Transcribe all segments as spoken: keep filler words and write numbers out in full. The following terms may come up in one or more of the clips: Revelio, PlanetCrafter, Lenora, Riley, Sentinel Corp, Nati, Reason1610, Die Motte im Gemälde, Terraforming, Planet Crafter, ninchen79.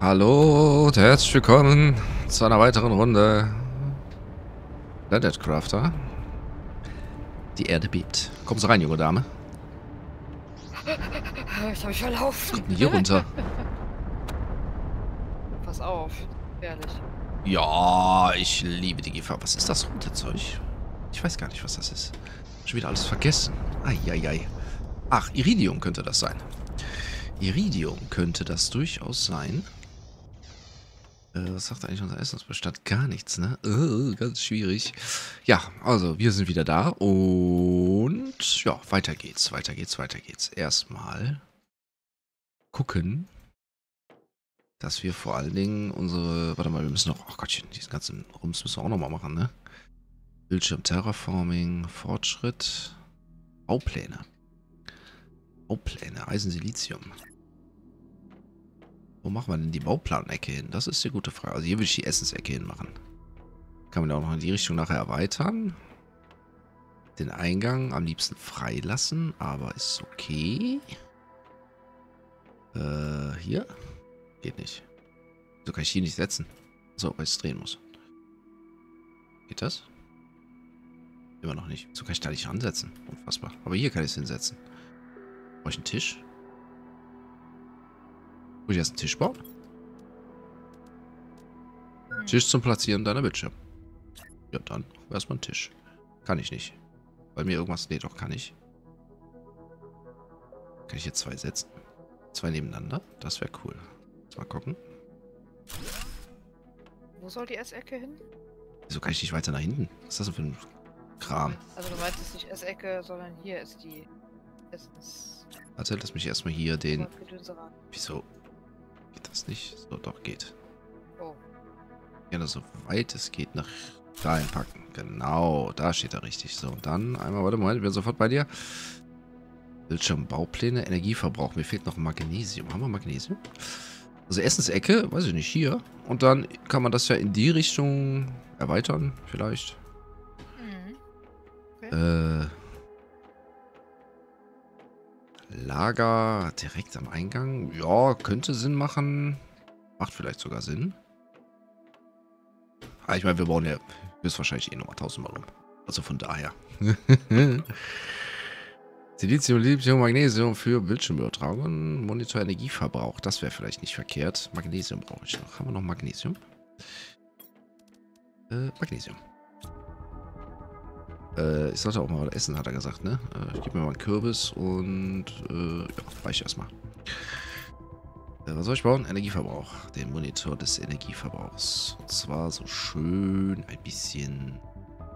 Hallo und herzlich willkommen zu einer weiteren Runde Planet Crafter. Die Erde bebt. Kommst du rein, junge Dame? Ich hab mich verlaufen. Was kommt denn hier runter? Pass auf, ehrlich. Ja, ich liebe die Gefahr. Was ist das rote Zeug? Ich weiß gar nicht, was das ist. Schon wieder alles vergessen. Eieiei. Ach, Iridium könnte das sein. Iridium könnte das durchaus sein. Äh, was sagt eigentlich unser Essensbestand? Gar nichts, ne? Äh, ganz schwierig. Ja, also wir sind wieder da und ja, weiter geht's, weiter geht's, weiter geht's. Erstmal gucken, dass wir vor allen Dingen unsere... Warte mal, wir müssen noch... Ach Gottchen, diesen ganzen Rums müssen wir auch nochmal machen, ne? Bildschirm Terraforming, Fortschritt, Baupläne. Baupläne, Eisen, Silizium. Wo machen wir denn die Bauplanecke hin? Das ist die gute Frage. Also hier will ich die Essensecke hinmachen. Kann man da auch noch in die Richtung nachher erweitern. Den Eingang am liebsten freilassen, aber ist okay. Äh, hier? Geht nicht. So kann ich die nicht setzen. So, weil ich es drehen muss. Geht das? Immer noch nicht. So kann ich da nicht ransetzen. Unfassbar. Aber hier kann ich es hinsetzen. Brauche ich einen Tisch? Muss ich erst einen Tisch bauen? Tisch zum Platzieren deiner Bildschirme. Ja, dann erstmal einen Tisch. Kann ich nicht. Bei mir irgendwas... Nee, doch, kann ich. Kann ich jetzt zwei setzen? Zwei nebeneinander? Das wäre cool. Mal gucken. Wo soll die Essecke hin? Wieso kann ich nicht weiter nach hinten? Was ist das denn für ein Kram? Also du meinst jetzt nicht Essecke, sondern hier ist die... Essens... Warte, lass mich erstmal hier den... Wieso? Geht das nicht? So, doch, geht. Oh. Gerne so weit es geht nach da einpacken. Genau, da steht er richtig. So, und dann einmal, warte mal, ich bin sofort bei dir. Bildschirm, Baupläne, Energieverbrauch. Mir fehlt noch Magnesium. Haben wir Magnesium? Also Essensecke, weiß ich nicht, hier. Und dann kann man das ja in die Richtung erweitern, vielleicht. Mhm. Okay. Äh... Lager direkt am Eingang. Ja, könnte Sinn machen. Macht vielleicht sogar Sinn. Ah, ich meine, wir bauen ja höchstwahrscheinlich eh nochmal tausendmal rum. Also von daher. Silizium, Lithium, Magnesium für Bildschirmübertragung. Monitor Energieverbrauch. Das wäre vielleicht nicht verkehrt. Magnesium brauche ich noch. Haben wir noch Magnesium? Äh, Magnesium. Ich sollte auch mal essen, hat er gesagt, ne? Ich gebe mir mal einen Kürbis und äh, ja, reicht erstmal. Äh, was soll ich bauen? Energieverbrauch. Den Monitor des Energieverbrauchs. Und zwar so schön ein bisschen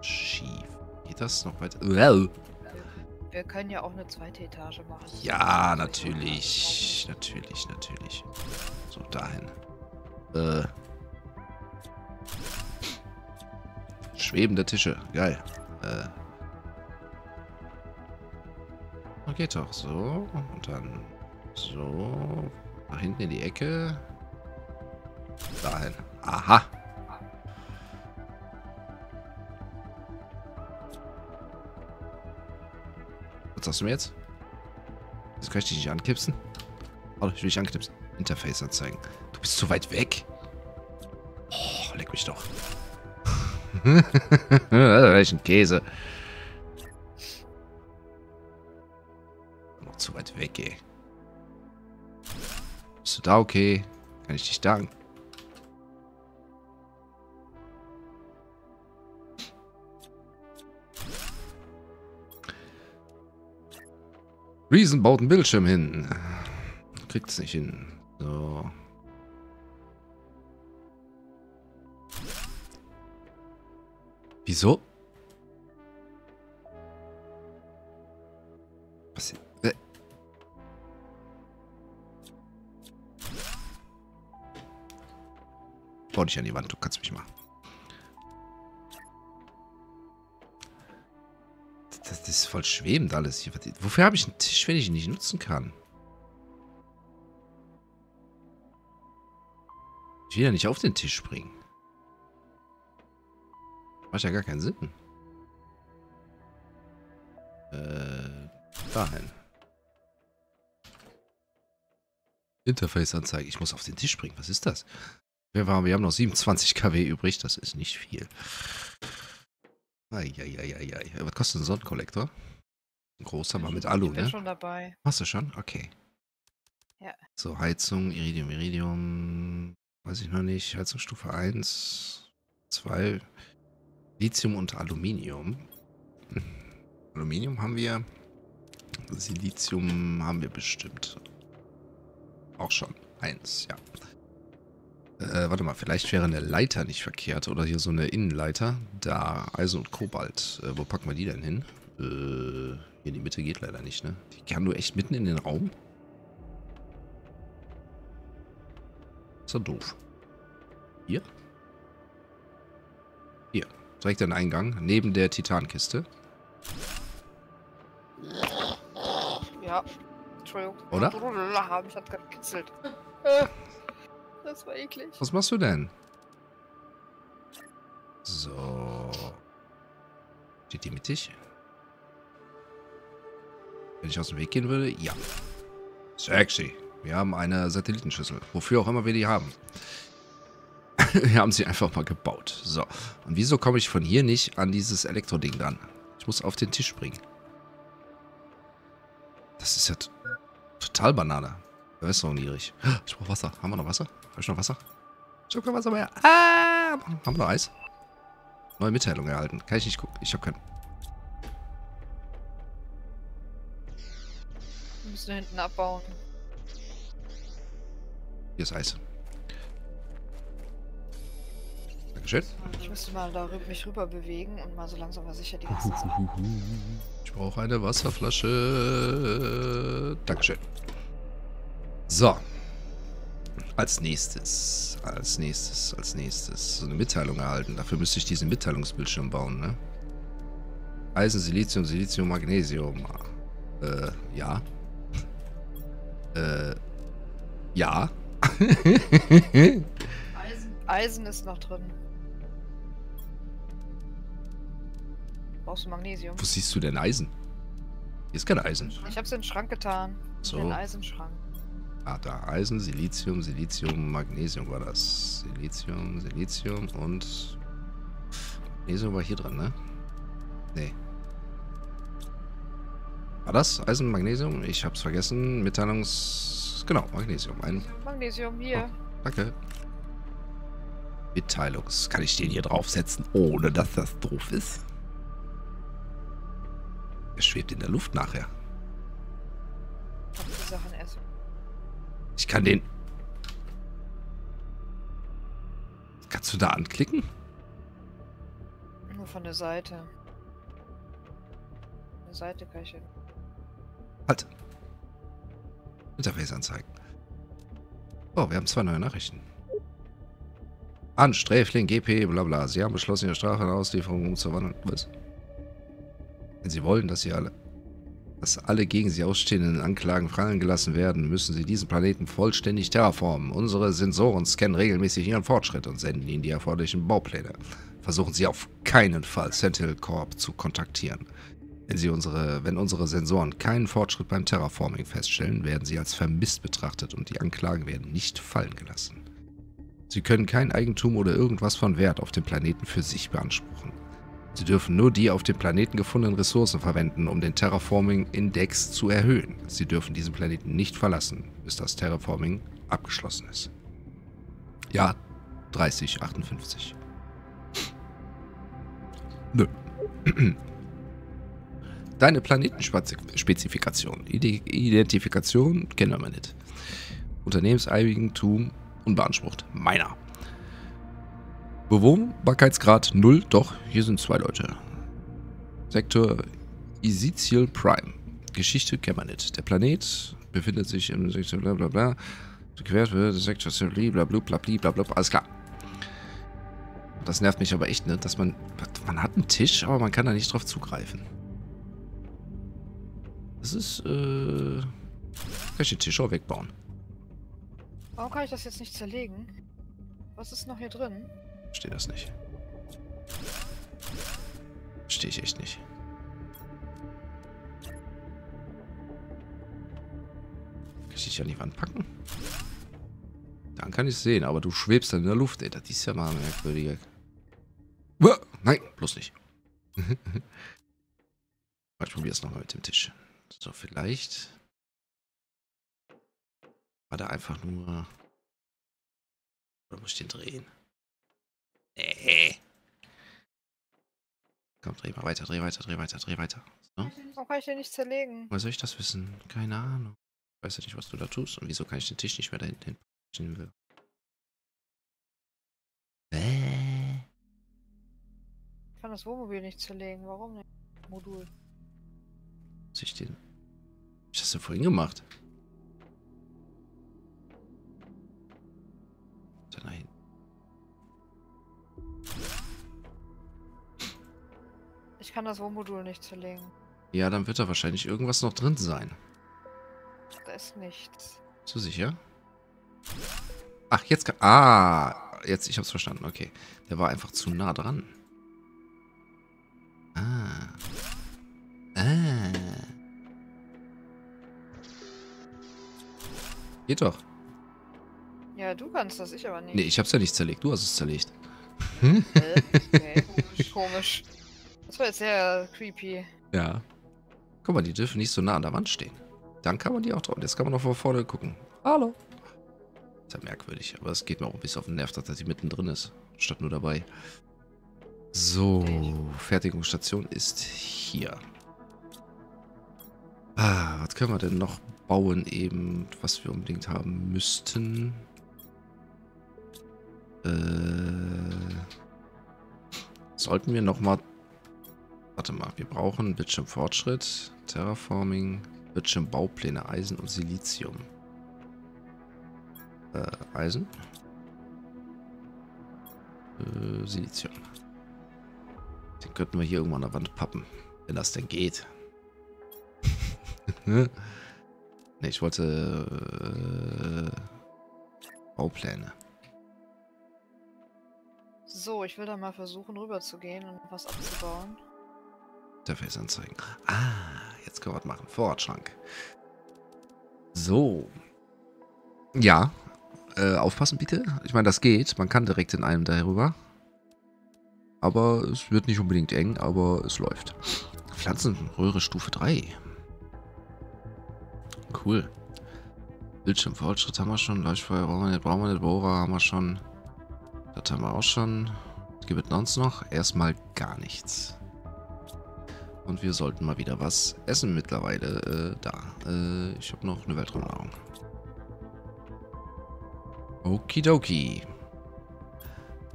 schief. Geht das noch weiter? Wir können ja auch eine zweite Etage machen. Ja, natürlich. Natürlich, natürlich. So, dahin. Äh. Schwebende Tische. Geil. Äh. Geht doch so. Und dann so. Nach hinten in die Ecke. Dahin. Aha. Was sagst du mir jetzt? Jetzt kann ich dich nicht anknipsen. Oh, ich will dich anknipsen. Interface anzeigen. Du bist zu weit weg. Oh, leck mich doch. Welchen Käse. Noch zu weit weg, ey. Bist du da okay? Kann ich dich danken? Riesen baut einen Bildschirm hin. Kriegt's nicht hin. So. Wieso? Was? Äh. Bau dich an die Wand, du kannst mich mal. Das, das ist voll schwebend alles hier. Wofür habe ich einen Tisch, wenn ich ihn nicht nutzen kann? Ich will ja nicht auf den Tisch springen. Macht ja gar keinen Sinn. Äh, dahin. Interface-Anzeige. Ich muss auf den Tisch springen. Was ist das? Wir haben noch siebenundzwanzig Kilowatt übrig. Das ist nicht viel. Eieieiei. Was kostet ein Sonnenkollektor? Ein großer, mal mit Alu, ne? Ich bin schon dabei. Hast du schon? Okay. Ja. So, Heizung, Iridium, Iridium. Weiß ich noch nicht. Heizungsstufe eins, zwei. Lithium und Aluminium. Aluminium haben wir. Silizium haben wir bestimmt. Auch schon. Eins, ja. Äh, warte mal, vielleicht wäre eine Leiter nicht verkehrt. Oder hier so eine Innenleiter. Da, Eisen und Kobalt. Äh, wo packen wir die denn hin? Äh, hier in die Mitte geht leider nicht, ne? Die kann nur echt mitten in den Raum. Ist doch doof. Hier? Hier. Direkt den Eingang. Neben der Titankiste. Ja. Entschuldigung. Oder? Ich hab gerade gekitzelt. Das war eklig. Was machst du denn? So. Steht die mittig? Wenn ich aus dem Weg gehen würde? Ja. Sexy. Wir haben eine Satellitenschüssel. Wofür auch immer wir die haben. Wir haben sie einfach mal gebaut. So. Und wieso komme ich von hier nicht an dieses Elektroding dran? Ich muss auf den Tisch springen. Das ist ja total Banane. Da ist doch niedrig. Ich brauche Wasser. Haben wir noch Wasser? Habe ich noch Wasser? Ich habe kein Wasser mehr. Ah! Haben wir noch Eis? Neue Mitteilung erhalten. Kann ich nicht gucken. Ich habe keinen. Wir müssen hinten abbauen. Hier ist Eis. Dankeschön. Ich müsste mal da rü mich rüber bewegen und mal so langsam aber sicher die ganze Zeit. Ich brauche eine Wasserflasche. Dankeschön. So. Als nächstes. Als nächstes. Als nächstes. So eine Mitteilung erhalten. Dafür müsste ich diesen Mitteilungsbildschirm bauen, ne? Eisen, Silizium, Silizium, Magnesium. Äh, ja. Äh, ja. Eisen, Eisen ist noch drin. Brauchst du Magnesium? Wo siehst du denn Eisen? Hier ist kein Eisen. Ich hab's in den Schrank getan. So. In den Eisenschrank. Ah, da. Eisen, Silizium, Silizium, Magnesium war das. Silizium, Silizium und... Magnesium war hier drin, ne? Nee. War das? Eisen, Magnesium? Ich hab's vergessen. Mitteilungs... Genau, Magnesium. Ein... Magnesium, hier. Oh, danke. Mitteilungs... Kann ich den hier draufsetzen, ohne dass das doof ist? Er schwebt in der Luft nachher. Ich, die Sachen essen. Ich kann den... Kannst du da anklicken? Nur von der Seite. Von der Seite kann ich... Halt. Interface anzeigen. Oh, wir haben zwei neue Nachrichten. An Sträfling, G P, bla bla. Sie haben beschlossen, ihre Strafe in Auslieferung umzuwandeln. Was? Wenn sie wollen, dass sie alle, dass alle gegen sie ausstehenden Anklagen fallen gelassen werden, müssen sie diesen Planeten vollständig terraformen. Unsere Sensoren scannen regelmäßig ihren Fortschritt und senden ihnen die erforderlichen Baupläne. Versuchen sie auf keinen Fall, Sentinel Corp zu kontaktieren. Wenn sie unsere, wenn unsere Sensoren keinen Fortschritt beim Terraforming feststellen, werden sie als vermisst betrachtet und die Anklagen werden nicht fallen gelassen. Sie können kein Eigentum oder irgendwas von Wert auf dem Planeten für sich beanspruchen. Sie dürfen nur die auf dem Planeten gefundenen Ressourcen verwenden, um den Terraforming-Index zu erhöhen. Sie dürfen diesen Planeten nicht verlassen, bis das Terraforming abgeschlossen ist. Ja, dreißig achtundfünfzig. Nö. Deine Planetenspezifikation. Identifikation kennen wir nicht. Unternehmenseigentum unbeansprucht. Meiner. Bewohnbarkeitsgrad null, doch, hier sind zwei Leute. Sektor Isiziel Prime. Geschichte kennen wir nicht. Der Planet befindet sich im Sektor blablabla. Gequert wird Sektor blablabla. Alles klar. Das nervt mich aber echt, ne? Dass man. Man hat einen Tisch, aber man kann da nicht drauf zugreifen. Das ist. Äh. Kann ich den Tisch auch wegbauen? Warum kann ich das jetzt nicht zerlegen? Was ist noch hier drin? Verstehe das nicht. Verstehe ich echt nicht. Kann ich dich an die Wand packen? Dann kann ich es sehen, aber du schwebst dann in der Luft, ey. Das ist ja mal merkwürdig. Nein, bloß nicht. Ich probiere es nochmal mit dem Tisch. So, vielleicht war da einfach nur... Oder muss ich den drehen? Nee. Komm, dreh mal weiter, dreh weiter, dreh weiter, dreh weiter. So. Warum kann ich den nicht zerlegen? Woher soll ich das wissen? Keine Ahnung. Ich weiß ja nicht, was du da tust. Und wieso kann ich den Tisch nicht mehr da hinten hin? Äh. Ich kann das Wohnmobil nicht zerlegen. Warum nicht? Modul. Was ich den... Was hast du denn vorhin gemacht? Nein. Ich kann das Wohnmodul nicht zerlegen. Ja, dann wird da wahrscheinlich irgendwas noch drin sein. Da ist nichts. Bist du sicher? Ach, jetzt kann... Ah, jetzt, ich hab's verstanden, okay. Der war einfach zu nah dran. Ah. Ah. Geht doch. Ja, du kannst das, ich aber nicht. Nee, ich hab's ja nicht zerlegt, du hast es zerlegt. Hm? Okay, komisch, komisch. Das war jetzt sehr creepy. Ja. Guck mal, die dürfen nicht so nah an der Wand stehen. Dann kann man die auch drauf. Jetzt kann man noch von vorne gucken. Hallo. Ist ja merkwürdig, aber es geht mir auch ein bisschen auf den Nerv, dass sie mittendrin ist, statt nur dabei. So, Fertigungsstation ist hier. Ah, was können wir denn noch bauen eben, was wir unbedingt haben müssten? Äh, sollten wir nochmal... Warte mal, wir brauchen Bildschirmfortschritt, Terraforming, Bildschirmbaupläne, Eisen und Silizium. Äh, Eisen. Äh, Silizium. Den könnten wir hier irgendwo an der Wand pappen, wenn das denn geht. Ne, ich wollte... Äh, Baupläne. So, ich will da mal versuchen, rüber zu gehen und was abzubauen. Interface anzeigen. Ah, jetzt können wir was machen. Vorratschrank. So. Ja. Äh, aufpassen bitte. Ich meine, das geht. Man kann direkt in einem darüber. Aber es wird nicht unbedingt eng, aber es läuft. Pflanzenröhre Stufe drei. Cool. Bildschirmfortschritt haben wir schon. Leuchtfeuer brauchen wir nicht. Brauchen wir nicht. Bohrer haben wir schon. Das haben wir auch schon. Was gibt es sonst noch? Erstmal gar nichts. Und wir sollten mal wieder was essen mittlerweile. Äh, da. Äh, ich habe noch eine Weltraumnahrung. Okidoki.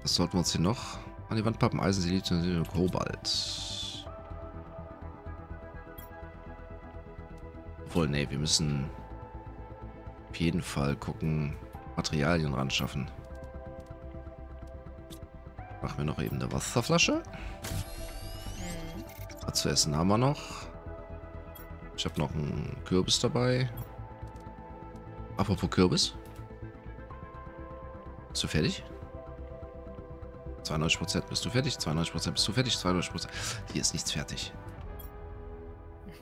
Das sollten wir uns hier noch an die Wand pappen. Eisen, Silizium, Kobalt. Obwohl, nee, wir müssen auf jeden Fall gucken, Materialien ran schaffen. Machen wir noch eben eine Wasserflasche. Was zu essen haben wir noch. Ich habe noch einen Kürbis dabei. Apropos Kürbis. Bist du fertig? zweiundneunzig Prozent bist du fertig. zweiundneunzig Prozent bist du fertig. zweiundneunzig Prozent. Hier ist nichts fertig.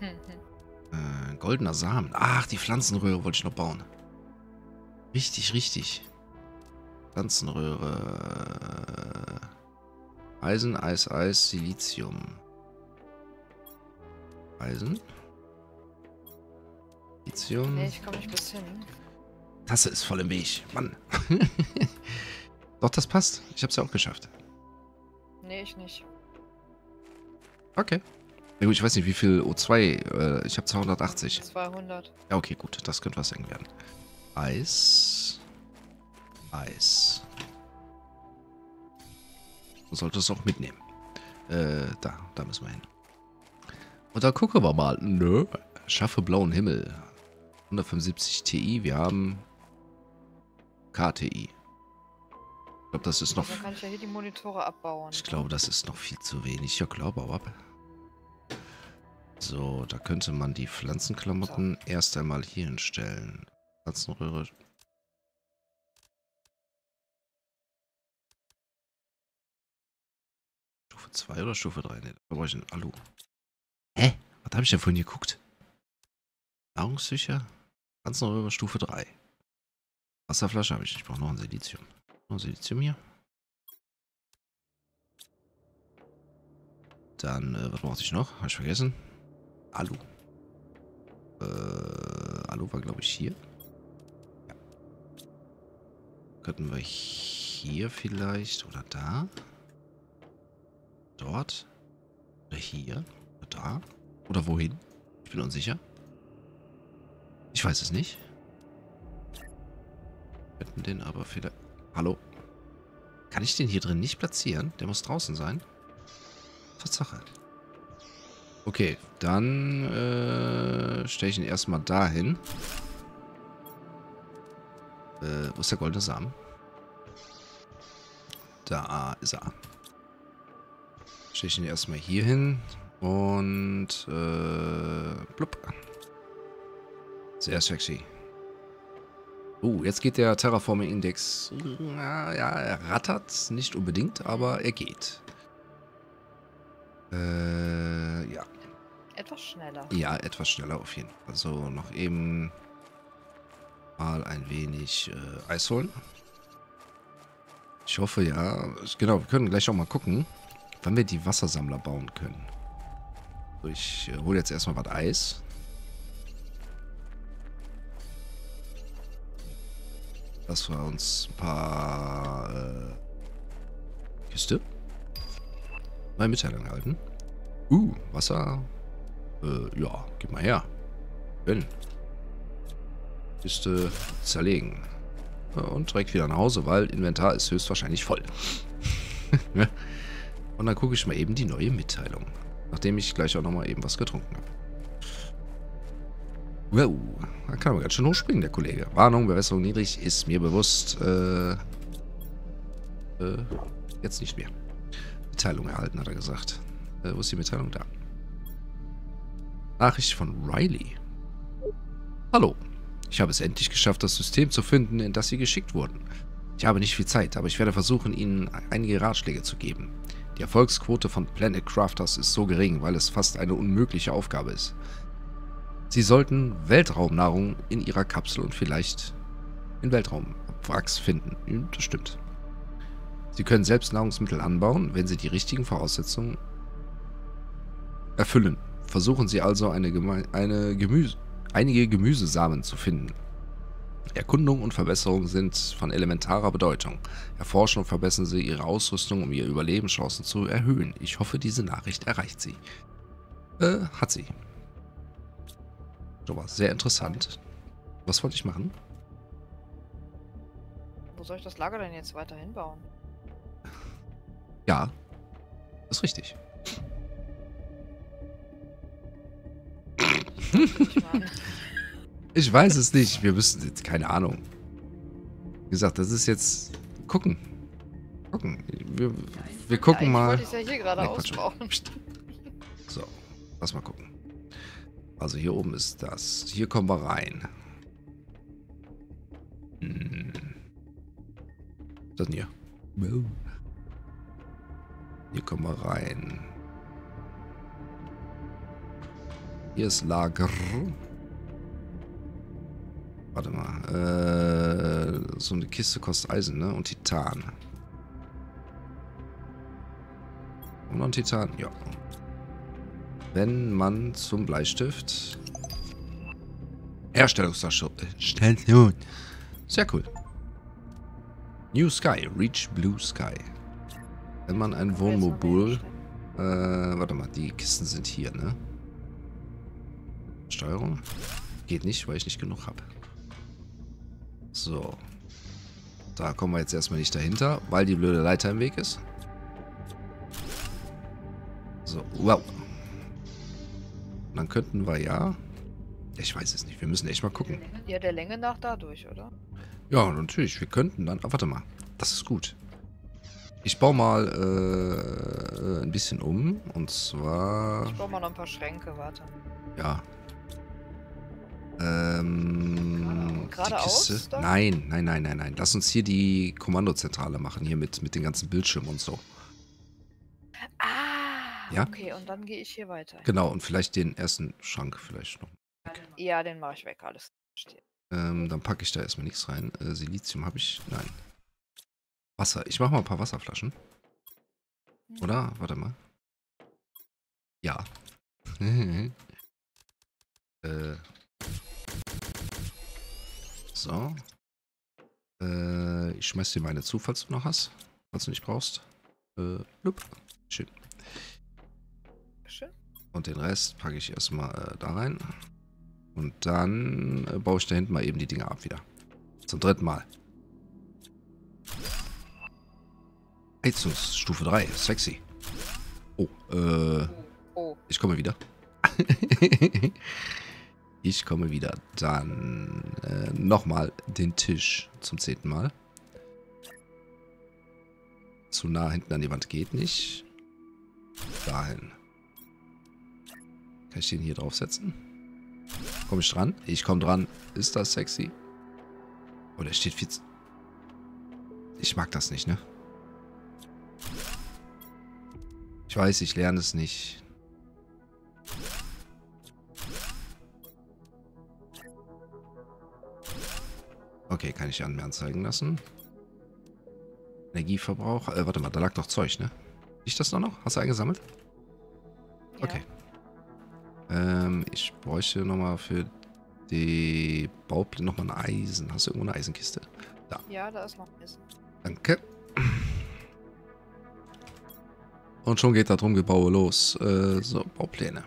äh, goldener Samen. Ach, die Pflanzenröhre wollte ich noch bauen. Richtig, richtig. Pflanzenröhre. Eisen, Eis, Eis, Silizium. Eisen. Silizium. Nee, ich komme nicht bis hin. Tasse ist voll im Weg. Mann. Doch, das passt. Ich habe es ja auch geschafft. Nee, ich nicht. Okay. Ja, gut, ich weiß nicht, wie viel O zwei. Äh, ich habe zweihundertachtzig. zweihundert. Ja, okay, gut. Das könnte was eng werden. Eis. Eis. Man sollte es auch mitnehmen. Äh, da. Da müssen wir hin. Und dann gucken wir mal. Nö. Schaffe blauen Himmel. hundertfünfundsiebzig T I. Wir haben K T I. Ich glaube, das ist noch... Dann kann ich ja hier die Monitore abbauen. Ich glaube, das ist noch viel zu wenig. Ja, glaube aber ab. So, da könnte man die Pflanzenklamotten so erst einmal hier hinstellen. Pflanzenröhre... Stufe zwei oder Stufe drei? Ne, da brauche ich einen Alu. Hä? Was habe ich denn vorhin geguckt? Nahrungssicher? Pflanzenröhre Stufe drei. Wasserflasche habe ich nicht. Ich brauche noch ein Silizium. Noch ein Silizium hier. Dann, äh, was brauchte ich noch? Habe ich vergessen. Alu. Äh, Alu war, glaube ich, hier. Ja. Könnten wir hier vielleicht oder da? Dort? Oder hier? Oder da? Oder wohin? Ich bin unsicher. Ich weiß es nicht. Wir hätten den aber vielleicht... Hallo? Kann ich den hier drin nicht platzieren? Der muss draußen sein. Tatsache. Okay, dann äh, stelle ich ihn erstmal dahin. Äh, wo ist der goldene Samen? Da ist er. Stelle ich ihn erstmal hier hin. Und äh, blub. Sehr sexy. Oh, jetzt geht der Terraforming-Index. Ja, ja, er rattert. Nicht unbedingt, aber er geht. Äh, ja. Etwas schneller. Ja, etwas schneller auf jeden Fall. Also noch eben mal ein wenig äh, Eis holen. Ich hoffe ja. Genau, wir können gleich auch mal gucken, wann wir die Wassersammler bauen können. So, ich äh, hole jetzt erstmal was Eis. Dass wir uns ein paar äh, Küste mal Mitteilung halten. Uh, Wasser. Äh, ja, gib mal her. Wenn. Küste zerlegen. Und direkt wieder nach Hause, weil Inventar ist höchstwahrscheinlich voll. Und dann gucke ich mal eben die neue Mitteilung. Nachdem ich gleich auch nochmal eben was getrunken habe. Wow, da kann man ganz schön hochspringen, der Kollege. Warnung, Bewässerung niedrig, ist mir bewusst. Äh, äh, jetzt nicht mehr. Mitteilung erhalten, hat er gesagt. Äh, wo ist die Mitteilung? Da. Nachricht von Riley. Hallo. Ich habe es endlich geschafft, das System zu finden, in das Sie geschickt wurden. Ich habe nicht viel Zeit, aber ich werde versuchen, Ihnen einige Ratschläge zu geben. Die Erfolgsquote von Planet Crafters ist so gering, weil es fast eine unmögliche Aufgabe ist. Sie sollten Weltraumnahrung in ihrer Kapsel und vielleicht in Weltraumwracks finden. Das stimmt. Sie können selbst Nahrungsmittel anbauen, wenn sie die richtigen Voraussetzungen erfüllen. Versuchen Sie also eine Geme eine Gemüse einige Gemüsesamen zu finden. Erkundung und Verbesserung sind von elementarer Bedeutung. Erforschen und verbessern Sie Ihre Ausrüstung, um Ihre Überlebenschancen zu erhöhen. Ich hoffe, diese Nachricht erreicht Sie. Äh, hat sie. Aber sehr interessant. Was wollte ich machen? Wo soll ich das Lager denn jetzt weiter hinbauen? Ja, das ist richtig. Ich weiß es nicht. Wir müssen jetzt, keine Ahnung. Wie gesagt, das ist jetzt... Gucken. Gucken. Wir, wir gucken ja, mal... Wollte ich ja hier gerade ausbauen. So, lass mal gucken. Also hier oben ist das. Hier kommen wir rein. Hm. Was ist das denn hier? Hier kommen wir rein. Hier ist Lager. Warte mal. Äh, so eine Kiste kostet Eisen, ne? Und Titan. Und noch ein Titan? Ja. Wenn man zum Bleistift Herstellungstasche stellt. Sehr cool. New Sky, Reach Blue Sky. Wenn man ein Wohnmobil... Äh, warte mal, die Kisten sind hier, ne? Steuerung. Geht nicht, weil ich nicht genug habe. So. Da kommen wir jetzt erstmal nicht dahinter, weil die blöde Leiter im Weg ist. So, wow. Dann könnten wir ja... Ich weiß es nicht, wir müssen echt mal gucken. Der Länge, ja, der Länge nach dadurch, oder? Ja, natürlich, wir könnten dann... Ah, warte mal, das ist gut. Ich baue mal äh, ein bisschen um, und zwar... Ich baue mal noch ein paar Schränke, warte. Ja. Ähm... Geradeaus? Nein, nein, nein, nein, nein. Lass uns hier die Kommandozentrale machen, hier mit, mit den ganzen Bildschirmen und so. Ah! Ja? Okay, und dann gehe ich hier weiter. Genau, und vielleicht den ersten Schrank vielleicht noch. Ja, den mache ich weg, alles steht. Ähm, dann packe ich da erstmal nichts rein. Äh, Silizium habe ich. Nein. Wasser. Ich mache mal ein paar Wasserflaschen. Oder? Warte mal. Ja. äh. So. Äh, ich schmeiß dir meine zu, falls du noch hast. Falls du nicht brauchst. Äh, blub. Schön. Schön. Und den Rest packe ich erstmal äh, da rein. Und dann äh, baue ich da hinten mal eben die Dinger ab wieder. Zum dritten Mal. Heizungsstufe drei. Sexy. Oh, äh. Oh. Ich komme wieder. Ich komme wieder. Dann äh, nochmal den Tisch zum zehnten Mal. Zu nah hinten an die Wand geht nicht. Dahin. Kann ich den hier draufsetzen? Komme ich dran? Ich komme dran. Ist das sexy? Oh, der steht viel zu... Ich mag das nicht, ne? Ich weiß, ich lerne es nicht. Okay, kann ich an mir anzeigen lassen. Energieverbrauch. Äh, warte mal, da lag doch Zeug, ne? Ist das noch noch? Hast du eingesammelt? Ja. Okay. Ähm, ich bräuchte nochmal für die Baupläne nochmal ein Eisen. Hast du irgendwo eine Eisenkiste? Da. Ja, da ist noch ein Eisen. Danke. Und schon geht das Rumgebaue los. Äh, so, Baupläne.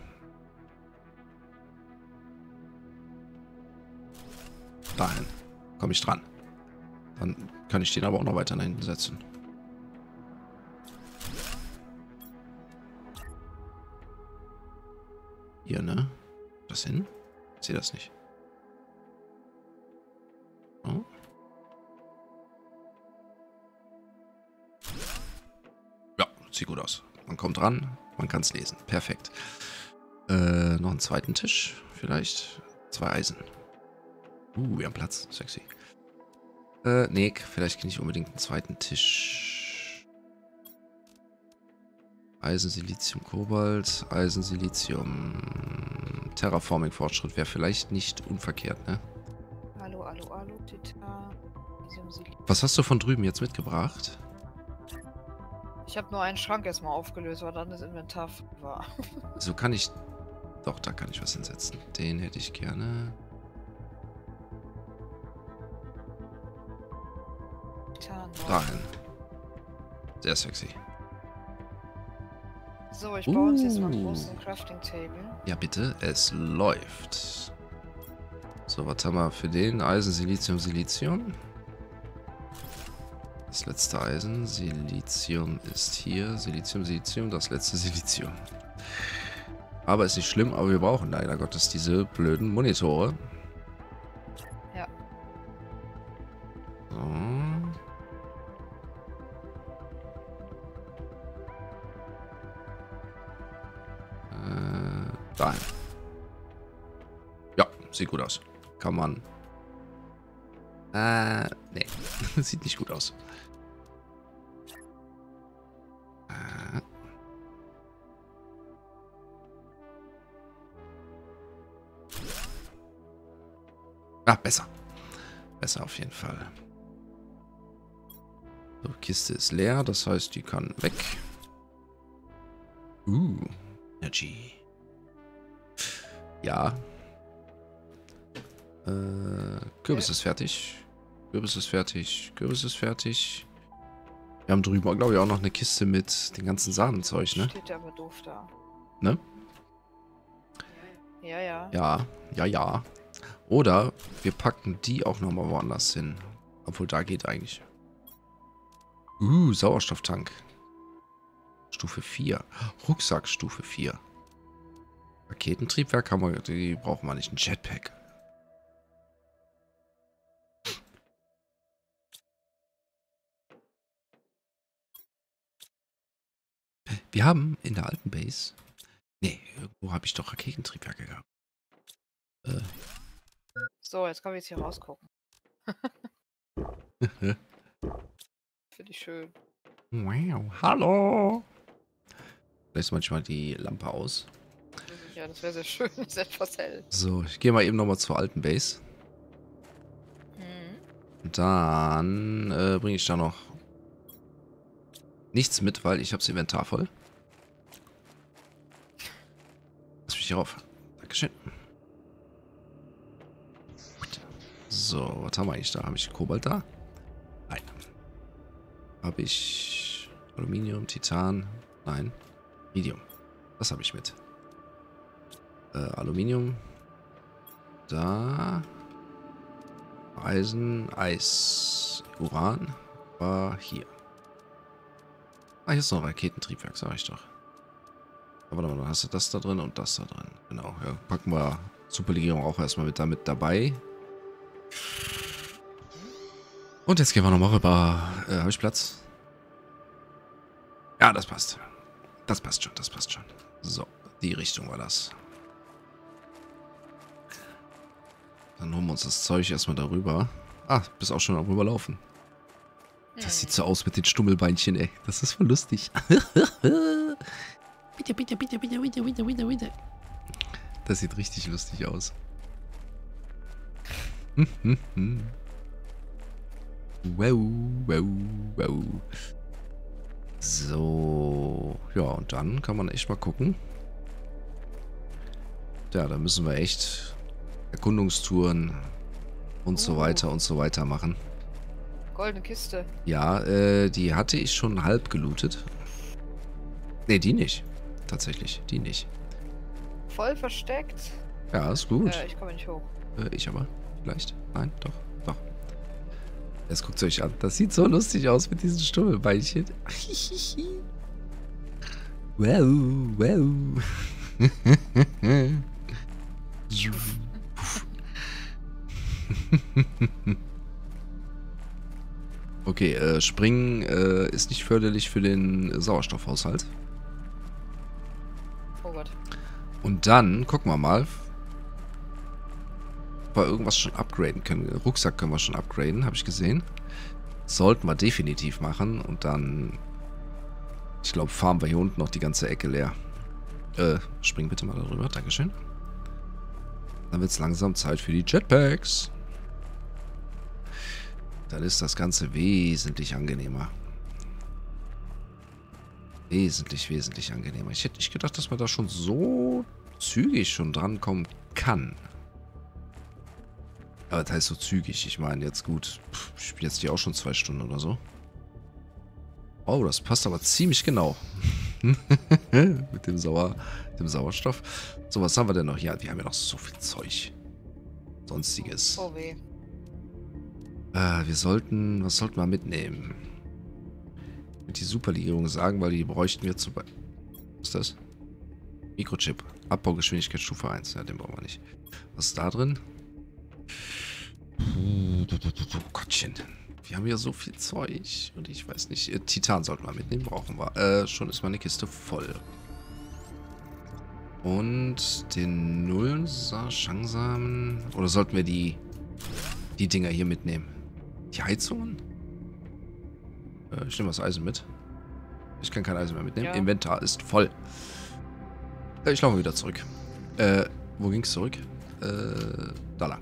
Dahin. Komme ich dran. Dann kann ich den aber auch noch weiter nach hinten setzen. Hier, ne? Das hin? Ich sehe das nicht. Oh. Ja, sieht gut aus. Man kommt dran, man kann es lesen. Perfekt. Äh, noch einen zweiten Tisch, vielleicht. Zwei Eisen. Uh, wir haben Platz. Sexy. Äh, nee, vielleicht nicht unbedingt einen zweiten Tisch. Eisen, Silizium, Kobalt. Eisen, Silizium. Terraforming-Fortschritt wäre vielleicht nicht unverkehrt, ne? Hallo, hallo, hallo. Titan. Was hast du von drüben jetzt mitgebracht? Ich habe nur einen Schrank erstmal aufgelöst, weil dann das Inventar war. So kann ich... Doch, da kann ich was hinsetzen. Den hätte ich gerne... Dahin. Sehr sexy. So, ich baue uh. uns jetzt mal einen großen Crafting Table. Ja, bitte. Es läuft. So, was haben wir für den? Eisen, Silizium, Silizium. Das letzte Eisen. Silizium ist hier. Silizium, Silizium. Das letzte Silizium. Aber ist nicht schlimm, aber wir brauchen leider Gottes diese blöden Monitore. Ja. So. Dahin. Ja, sieht gut aus. Kann man... Äh, nee. Sieht nicht gut aus. Äh. Ah, besser. Besser auf jeden Fall. So, Kiste ist leer, das heißt, die kann weg. Uh, Energy. Ja. Äh, Kürbis okay. ist fertig. Kürbis ist fertig. Kürbis ist fertig. Wir haben drüben, glaube ich, auch noch eine Kiste mit den ganzen Sahnenzeug, ne? Steht aber doof da. Ne? Ja, ja. Ja, ja, ja. Oder wir packen die auch nochmal woanders hin. Obwohl, da geht eigentlich. Uh, Sauerstofftank. Stufe vier. Rucksack Stufe vier. Raketentriebwerk haben wir, die brauchen wir nicht. Ein Jetpack. Wir haben in der alten Base... Nee, irgendwo habe ich doch Raketentriebwerke gehabt. Äh. So, jetzt kann ich jetzt hier rausgucken. Finde ich schön. Wow, hallo! Lässt manchmal die Lampe aus. Ja, das wäre sehr schön, ist etwas hell. So, ich gehe mal eben nochmal zur alten Base. Dann äh, bringe ich da noch nichts mit, weil ich habe das Inventar voll. Lass mich hier rauf. Dankeschön. So, was haben wir eigentlich da? Habe ich Kobalt da? Nein. Habe ich Aluminium, Titan? Nein. Medium. Das habe ich mit. Äh, Aluminium. Da. Eisen, Eis, Uran war hier. Ah, hier ist noch ein Raketentriebwerk, sag ich doch. Aber dann hast du das da drin und das da drin. Genau, ja, packen wir Superlegierung auch erstmal mit, da mit dabei. Und jetzt gehen wir nochmal rüber. Äh, habe ich Platz? Ja, das passt. Das passt schon, das passt schon. So, die Richtung war das. Dann holen wir uns das Zeug erstmal darüber. Ah, bist auch schon am Rüberlaufen. Das sieht so aus mit den Stummelbeinchen, ey. Das ist voll lustig. Bitte, bitte, bitte, bitte, bitte, bitte, bitte, bitte. Das sieht richtig lustig aus. Wow, wow, wow. So. Ja, und dann kann man echt mal gucken. Ja, da müssen wir echt Erkundungstouren und uh. so weiter und so weiter machen. Goldene Kiste. Ja, äh, die hatte ich schon halb gelootet. Ne, die nicht. Tatsächlich, die nicht. Voll versteckt. Ja, ist gut. Äh, ich komme nicht hoch. Äh, ich aber. Vielleicht. Nein, doch, doch. Jetzt guckt es euch an. Das sieht so lustig aus mit diesen Stummelbeinchen. Wow, wow. Okay, äh, springen äh, ist nicht förderlich für den Sauerstoffhaushalt. Oh Gott. Und dann gucken wir mal, ob wir irgendwas schon upgraden können. Rucksack können wir schon upgraden, habe ich gesehen. Sollten wir definitiv machen. Und dann, ich glaube, farmen wir hier unten noch die ganze Ecke leer. Äh, spring bitte mal darüber, dankeschön. Dann wird es langsam Zeit für die Jetpacks. Dann ist das Ganze wesentlich angenehmer. Wesentlich, wesentlich angenehmer. Ich hätte nicht gedacht, dass man da schon so zügig schon drankommen kann. Aber das heißt so zügig. Ich meine, jetzt gut. Pff, ich spiele jetzt hier auch schon zwei Stunden oder so. Oh, das passt aber ziemlich genau. Mit dem, Sauer, dem Sauerstoff. So, was haben wir denn noch? Ja, wir haben ja noch so viel Zeug. Sonstiges. Oh, weh. Äh, wir sollten... Was sollten wir mitnehmen? Ich würde die Superlegierung sagen, weil die bräuchten wir zu... Was ist das? Mikrochip. Abbaugeschwindigkeit Stufe eins. Ja, den brauchen wir nicht. Was ist da drin? Oh Gottchen. Wir haben ja so viel Zeug. Und ich weiß nicht... Äh, Titan sollten wir mitnehmen. Brauchen wir. Äh, schon ist meine Kiste voll. Und den Nullschangsamen... Oder sollten wir die... Die Dinger hier mitnehmen. Die Heizungen? Äh, ich nehme das Eisen mit. Ich kann kein Eisen mehr mitnehmen. Ja. Inventar ist voll. Äh, ich laufe wieder zurück. Äh, wo ging's zurück? Äh, da lang.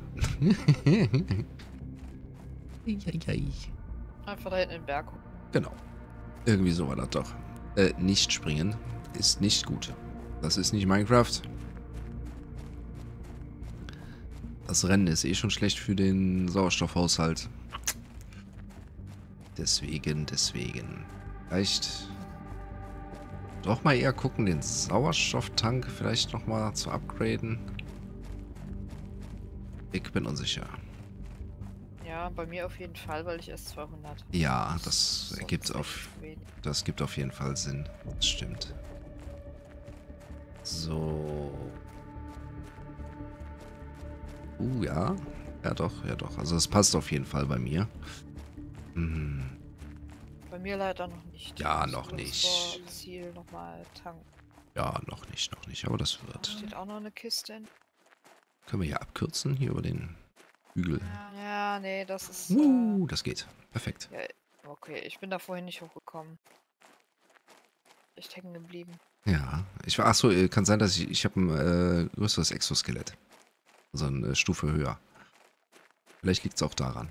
Einfach da hinten in den Berg. Genau. Irgendwie so war das doch. Äh, nicht springen ist nicht gut. Das ist nicht Minecraft. Das Rennen ist eh schon schlecht für den Sauerstoffhaushalt. Deswegen, deswegen. Vielleicht doch mal eher gucken, den Sauerstofftank vielleicht nochmal zu upgraden. Ich bin unsicher. Ja, bei mir auf jeden Fall, weil ich erst zweihundert. Ja, das ergibt auf, das gibt auf jeden Fall Sinn. Das stimmt. So... Uh, ja. Ja, doch, ja, doch. Also, das passt auf jeden Fall bei mir. Hm. Bei mir leider noch nicht. Ja, noch nicht. Ziel nochmal tanken. Ja, noch nicht, noch nicht. Aber das wird. Da steht auch noch eine Kiste hin. Können wir hier abkürzen, hier über den Hügel? Ja, ja nee, das ist. Uh, äh, das geht. Perfekt. Ja, okay, ich bin da vorhin nicht hochgekommen. Echt hängen geblieben. Ja, ich war. Achso, kann sein, dass ich. Ich habe ein äh, größeres Exoskelett. So eine Stufe höher. Vielleicht liegt es auch daran.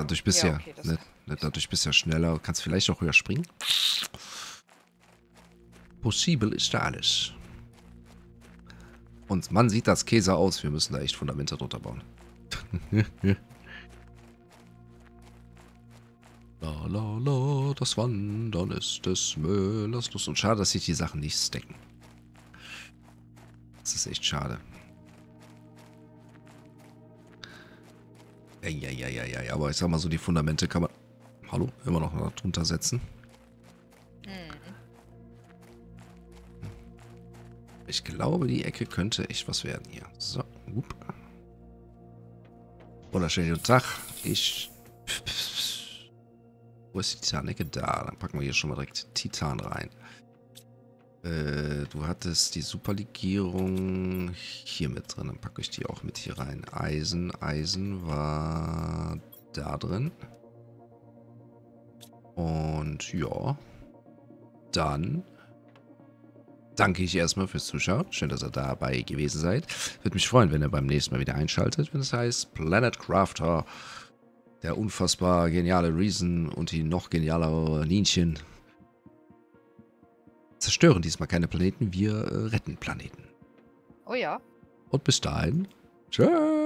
Dadurch bist du ja, okay, ja ne, ne, dadurch bist ja schneller und kannst vielleicht auch höher springen. Possible ist da alles. Und man sieht das Käse aus. Wir müssen da echt Fundamente drunter bauen. La la la, das Wandern ist des Müllers Lust. Und schade, dass sich die Sachen nicht stacken. Das ist echt schade. Ja, ja, ja, ja, ja. Aber ich sag mal so, die Fundamente kann man... Hallo? Immer noch drunter setzen. Ich glaube, die Ecke könnte echt was werden hier. So. Upp. Wunderschönen guten Tag. Ich... Wo ist die Titanecke? Da. Dann packen wir hier schon mal direkt Titan rein. Äh, du hattest die Superlegierung hier mit drin. Dann packe ich die auch mit hier rein. Eisen. Eisen war da drin. Und ja. Dann... danke ich erstmal fürs Zuschauen. Schön, dass ihr dabei gewesen seid. Würde mich freuen, wenn ihr beim nächsten Mal wieder einschaltet, wenn es heißt Planet Crafter. Der unfassbar geniale Reason und die noch genialere Ninchen. Zerstören diesmal keine Planeten, wir retten Planeten. Oh ja. Und bis dahin. Tschüss.